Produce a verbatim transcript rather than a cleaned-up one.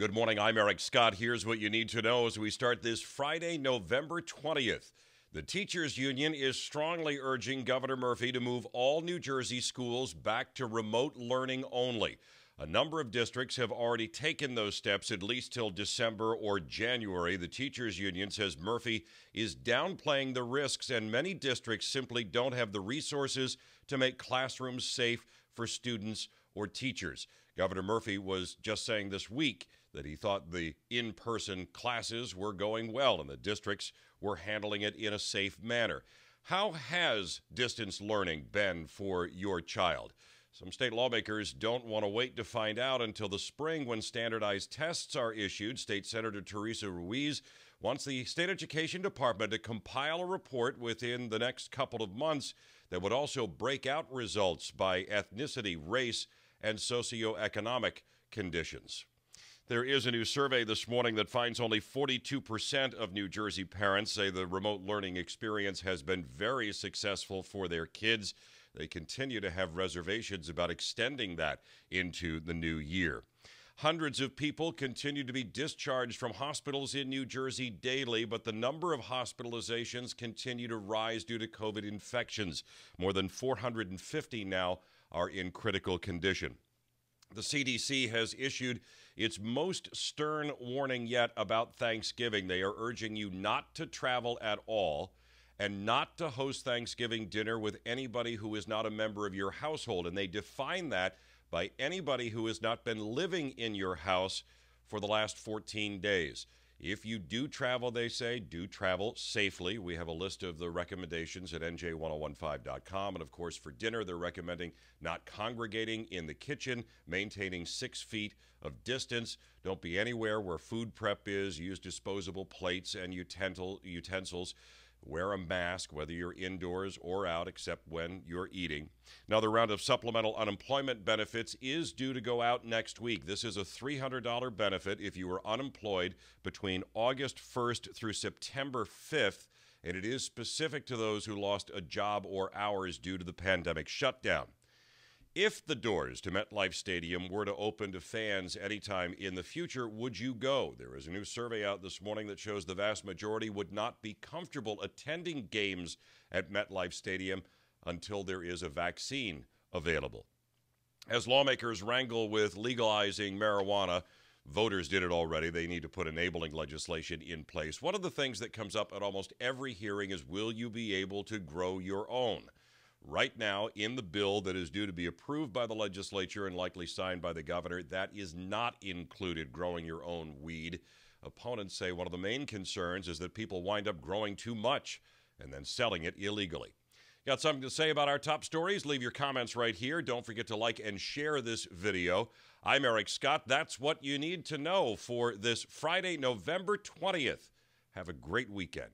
Good morning, I'm Eric Scott. Here's what you need to know as we start this Friday, November twentieth. The teachers union is strongly urging Governor Murphy to move all New Jersey schools back to remote learning only. A number of districts have already taken those steps, at least till December or January. The teachers union says Murphy is downplaying the risks, and many districts simply don't have the resources to make classrooms safe for students or teachers. Governor Murphy was just saying this week that he thought the in-person classes were going well and the districts were handling it in a safe manner. How has distance learning been for your child? Some state lawmakers don't want to wait to find out until the spring when standardized tests are issued. State Senator Teresa Ruiz wants the State Education Department to compile a report within the next couple of months that would also break out results by ethnicity, race, and socioeconomic conditions. There is a new survey this morning that finds only forty-two percent of New Jersey parents say the remote learning experience has been very successful for their kids. They continue to have reservations about extending that into the new year. Hundreds of people continue to be discharged from hospitals in New Jersey daily, but the number of hospitalizations continue to rise due to COVID infections. More than four hundred fifty now are in critical condition. The C D C has issued its most stern warning yet about Thanksgiving. They are urging you not to travel at all and not to host Thanksgiving dinner with anybody who is not a member of your household. And they define that by anybody who has not been living in your house for the last fourteen days. If you do travel, they say, do travel safely. We have a list of the recommendations at N J one oh one five dot com. And, of course, for dinner, they're recommending not congregating in the kitchen, maintaining six feet of distance. Don't be anywhere where food prep is. Use disposable plates and utensils. Wear a mask, whether you're indoors or out, except when you're eating. Another round of supplemental unemployment benefits is due to go out next week. This is a three hundred dollar benefit if you were unemployed between August first through September fifth, and it is specific to those who lost a job or hours due to the pandemic shutdown. If the doors to MetLife Stadium were to open to fans anytime in the future, would you go? There is a new survey out this morning that shows the vast majority would not be comfortable attending games at MetLife Stadium until there is a vaccine available. As lawmakers wrangle with legalizing marijuana, voters did it already. They need to put enabling legislation in place. One of the things that comes up at almost every hearing is, will you be able to grow your own? Right now, in the bill that is due to be approved by the legislature and likely signed by the governor, that is not included, growing your own weed. Opponents say one of the main concerns is that people wind up growing too much and then selling it illegally. Got something to say about our top stories? Leave your comments right here. Don't forget to like and share this video. I'm Eric Scott. That's what you need to know for this Friday, November twentieth. Have a great weekend.